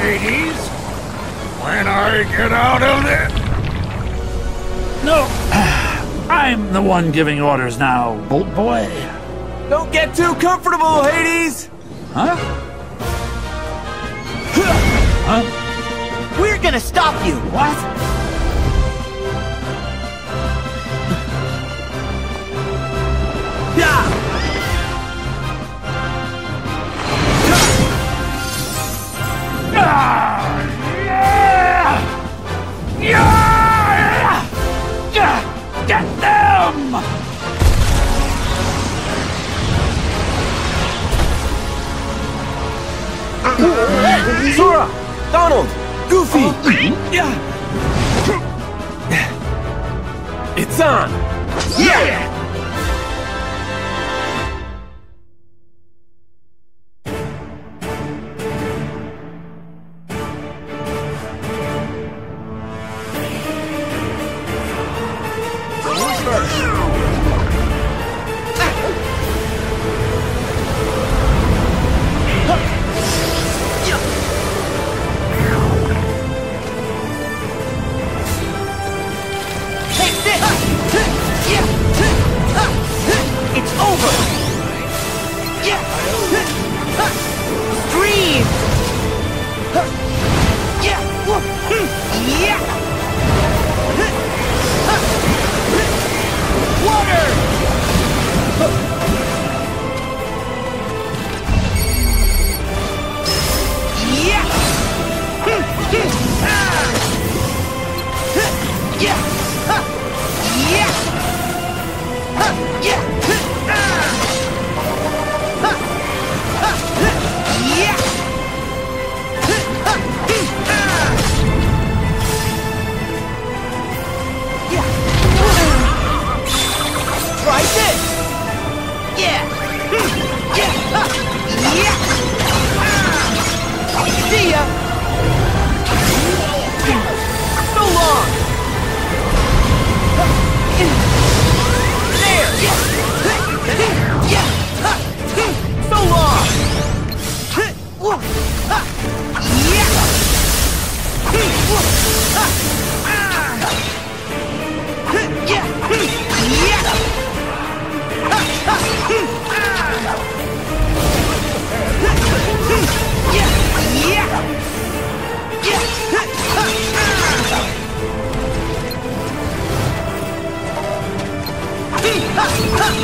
Hades, when I get out of there. No, I'm the one giving orders now, Bolt Boy. Don't get too comfortable, Hades. Huh? Huh? We're gonna stop you. What? Yeah. Get them! Sora! Donald! Goofy! It's on! Yeah!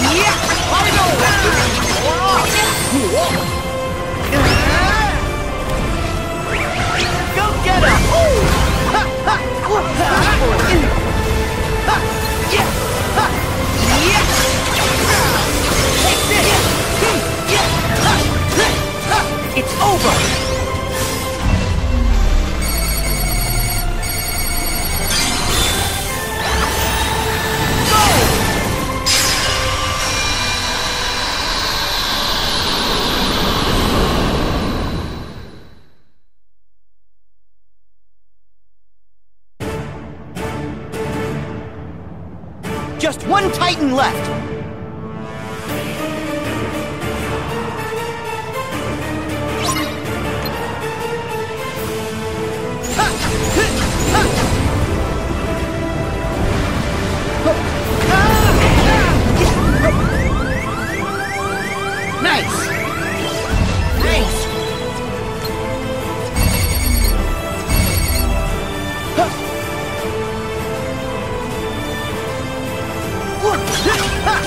Yeah, I know. We're off. Go get him. It's over! Go! Just one Titan left! Ha!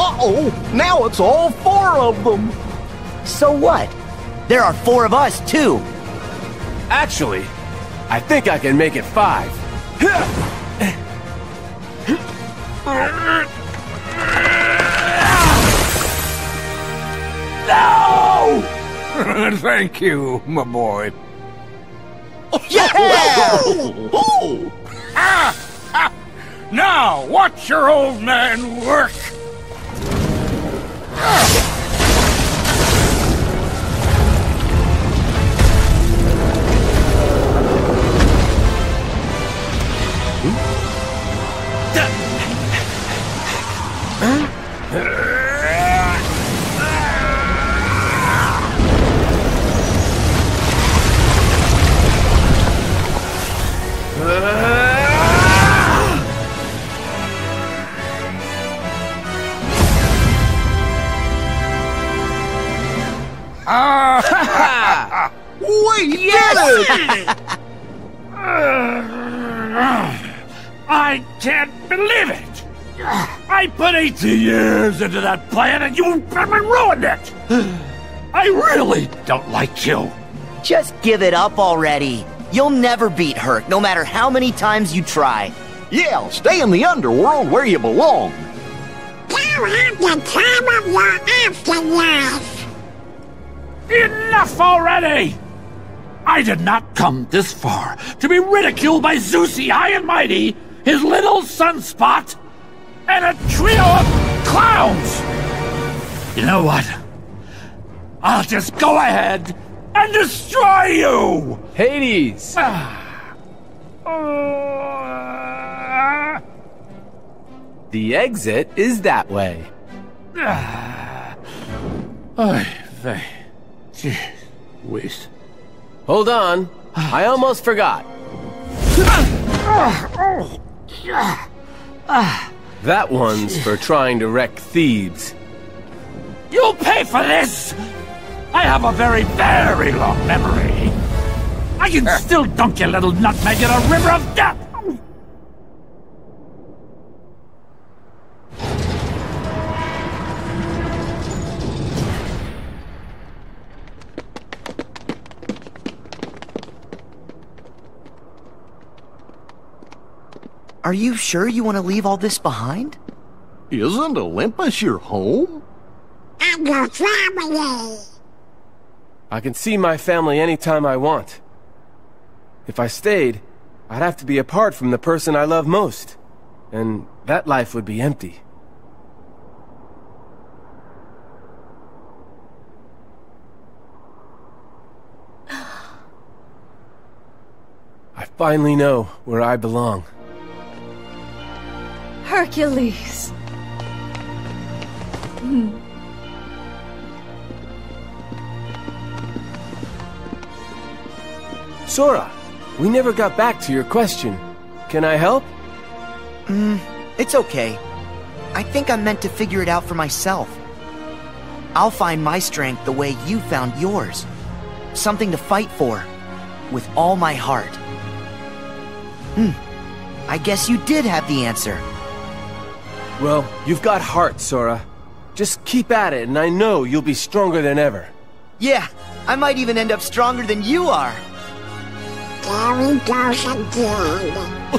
Uh-oh, now it's all four of them. So what? There are four of us, too. Actually, I think I can make it five. No! Thank you, my boy. Yeah! Oh! Now, watch your old man work! I can't believe it! I put 80 years into that plan and you ruined it! I really don't like you. Just give it up already. You'll never beat Herc, no matter how many times you try. Yeah, stay in the underworld where you belong. You have the time of your afterlife. Enough already! I did not come this far to be ridiculed by Zeus the High and Mighty, his little sunspot, and a trio of clowns! You know what? I'll just go ahead and destroy you! Hades! The exit is that way. Gee whiz. Hold on, I almost forgot. That one's for trying to wreck Thebes. You'll pay for this! I have a very, very long memory. I can still dunk your little nutmeg in a river of death! Are you sure you want to leave all this behind? Isn't Olympus your home? I'm your family! I can see my family anytime I want. If I stayed, I'd have to be apart from the person I love most, and that life would be empty. I finally know where I belong. Hercules. Sora, we never got back to your question. Can I help? It's okay. I think I'm meant to figure it out for myself. I'll find my strength the way you found yours. Something to fight for, with all my heart. I guess you did have the answer. Well, you've got heart, Sora. Just keep at it, and I know you'll be stronger than ever. Yeah, I might even end up stronger than you are. There he goes again.